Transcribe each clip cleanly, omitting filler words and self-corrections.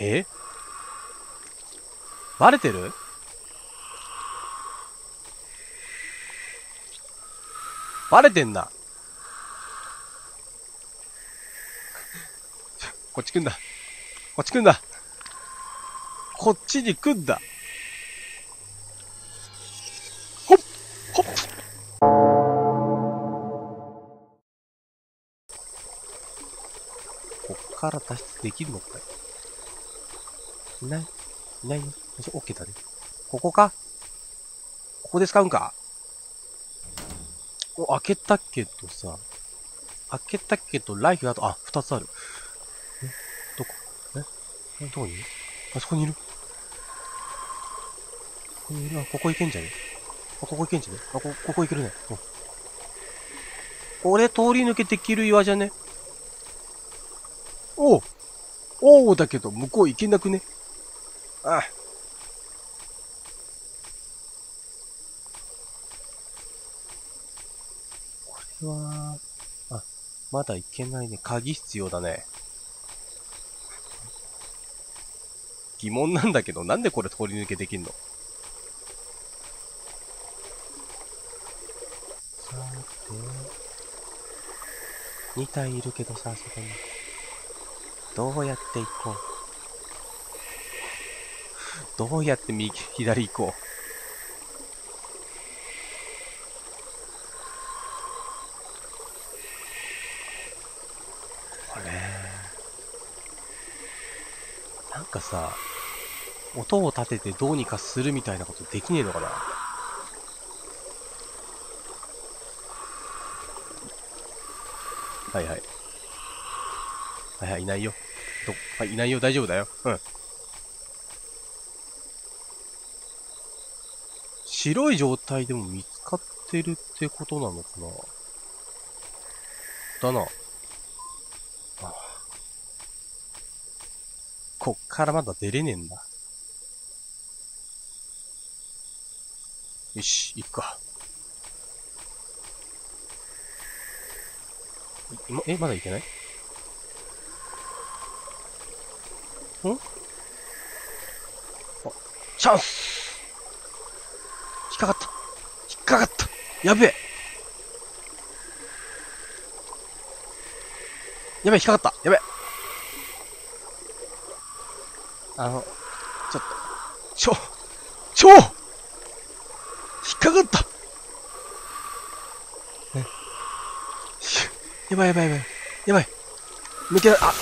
え？バレてる？バレてんな。こっち来んだ。こっち来んだ。こっちに来んだ。ほっほっ。こっから脱出できるのかい？いない？いないね。オッケーだね。ここか？ここで使うんか？開けたけどさ。開けたけど、ライフがあと、あ、二つある。え、どこ？え、どこにいる？あそこにいる。ここにいる。あ、ここ行けんじゃね？あ、ここ行けんじゃね？あ、ここ行けるね。うん。これ通り抜けてきる岩じゃね？おう！おうだけど、向こう行けなくね？ああ。これは、あ、まだいけないね。鍵必要だね。疑問なんだけど、なんでこれ通り抜けできんの？さて、2体いるけどさ、そこに。どうやって行こう。どうやって右、左行こう。これ。なんかさ、音を立ててどうにかするみたいなことできねえのかな。はいはい。はいはい、いないよ。はい、いないよ、大丈夫だよ。うん。白い状態でも見つかってるってことなのかな？だな。ああ。こっからまだ出れねえんだ。よし、行くか。え、まだ行けない？ん？あ、チャンス！引っかかった。引っかかった。やべえ。やべえ、引っかかった。やべえ。ちょっと、引っかかった。ね、やばいやばいやばい。やばい。抜けられ、あ。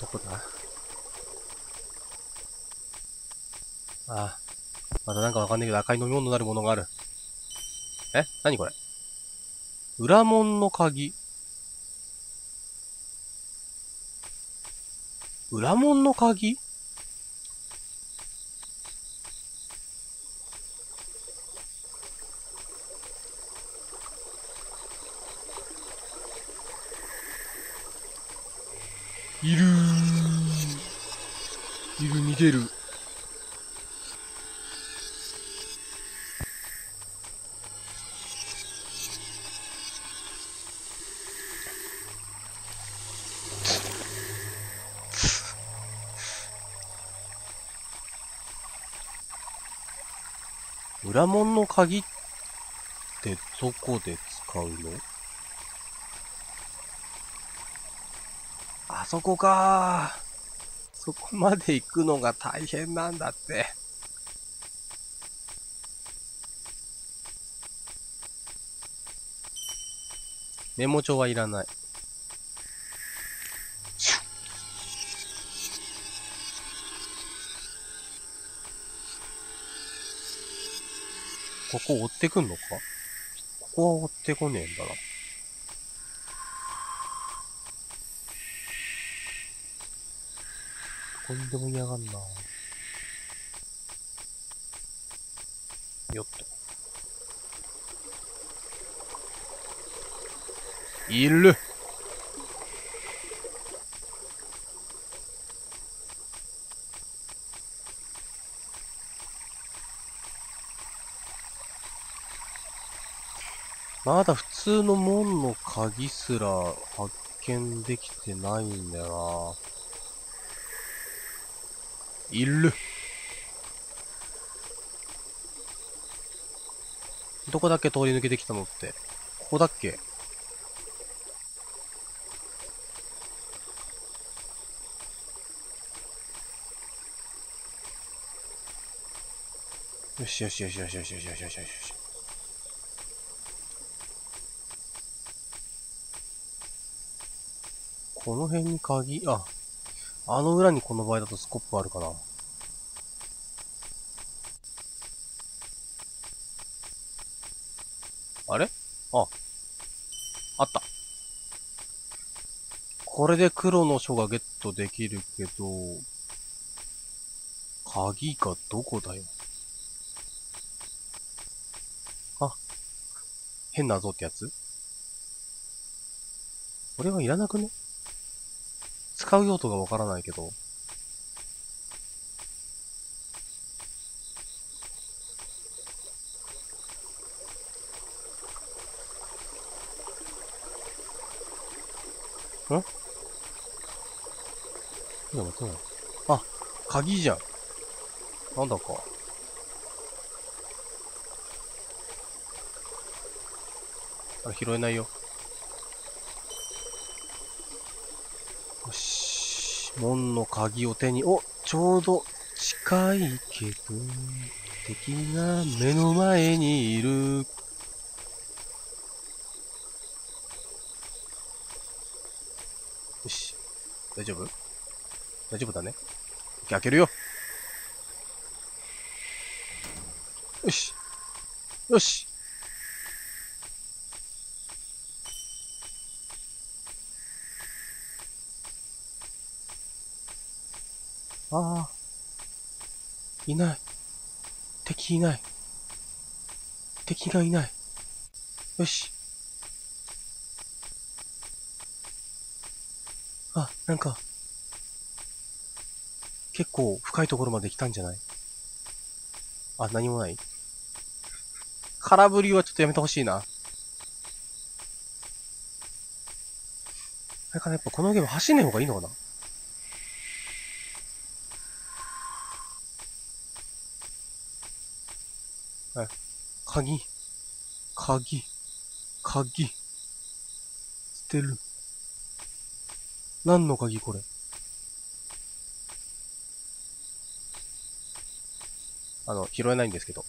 どこだ？ああ。まだなんかわかんないけど赤い飲み物になるものがある。え？何これ？裏門の鍵。裏門の鍵？いるー。いる、逃げる。裏門の鍵ってどこで使うの？あそこかー。そこまで行くのが大変なんだって。メモ帳はいらない。ここ追ってくんのか？ここは追ってこねえんだな。こんでも嫌がんな。よっと。いる！まだ普通の門の鍵すら発見できてないんだよな。いる。どこだっけ通り抜けてきたのって。ここだっけ？よしよしよしよしよしよしよしよしよし。この辺に鍵、あ、あの裏にこの場合だとスコップあるかな。あれ？あ、あった。これで黒の書がゲットできるけど、鍵がどこだよ。あ、変なぞってやつ？これはいらなくね？使う用途がわからないけど。ん？今待ってない。あ、鍵じゃん。なんだか。あれ拾えないよ。よし。門の鍵を手に、お、ちょうど近いけど、敵が目の前にいる。よし。大丈夫？大丈夫だね。開けるよ。よし。よし。ああ。いない。敵いない。敵がいない。よし。あ、なんか、結構深いところまで来たんじゃない？あ、何もない？空振りはちょっとやめてほしいな。だからやっぱこのゲーム走んない方がいいのかな？はい。鍵。鍵。鍵。捨てる。何の鍵これ？拾えないんですけど。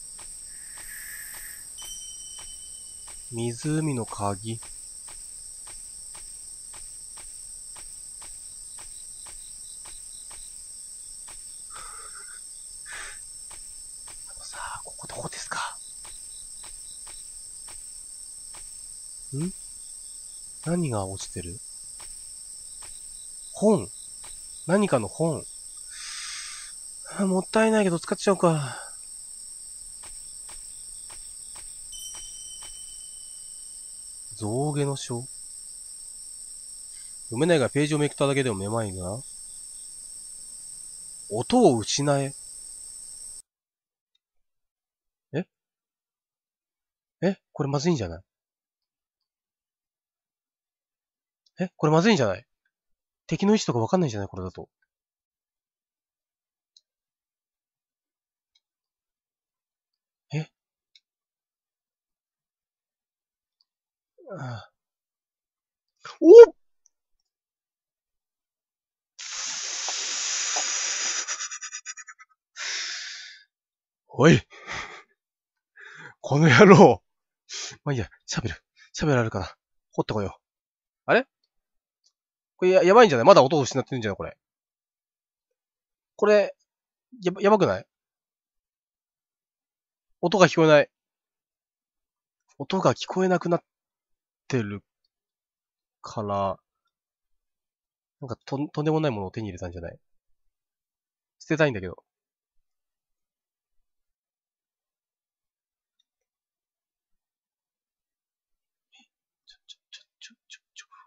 湖の鍵。さあ、ここどこですか？ん？何が落ちてる？本。何かの本。あ、もったいないけど使っちゃおうか。象牙の書。読めないがページをめくっただけでもめまいが。音を失え。え？え？これまずいんじゃない？え？これまずいんじゃない？敵の位置とかわかんないじゃないこれだと。え？ああ。おっ！おい！この野郎！まあいいや、シャベル。シャベルあるかな。掘ってこよう。あれ？これやばいんじゃない？まだ音を失ってるんじゃないこれ。これ、やばくない？音が聞こえない。音が聞こえなくなってるから、なんかとんでもないものを手に入れたんじゃない？捨てたいんだけど。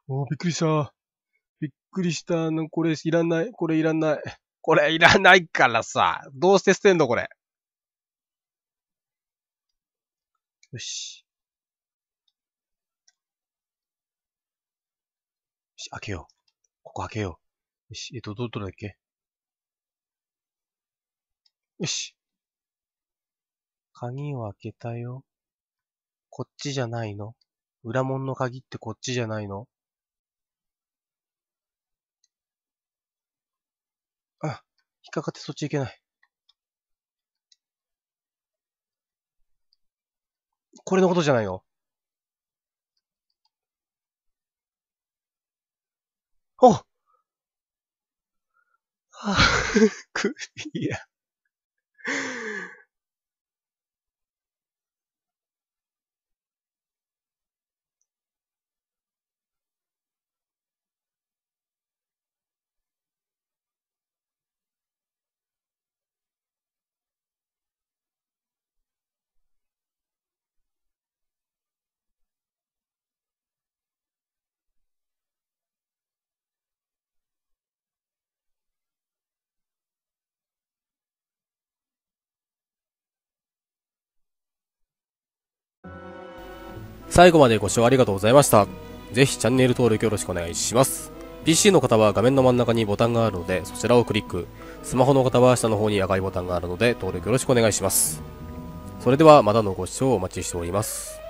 おー、びっくりした。びっくりした。これいらない。これいらない。これいらないからさ。どうして捨てんのこれ。よし。よし、開けよう。ここ開けよう。よし、どれだっけ？よし。鍵を開けたよ。こっちじゃないの？裏門の鍵ってこっちじゃないの？あ、引っかかってそっち行けない。これのことじゃないよ。お！はあ、クリア。最後までご視聴ありがとうございました。ぜひチャンネル登録よろしくお願いします。PC の方は画面の真ん中にボタンがあるのでそちらをクリック。スマホの方は下の方に赤いボタンがあるので登録よろしくお願いします。それではまたのご視聴お待ちしております。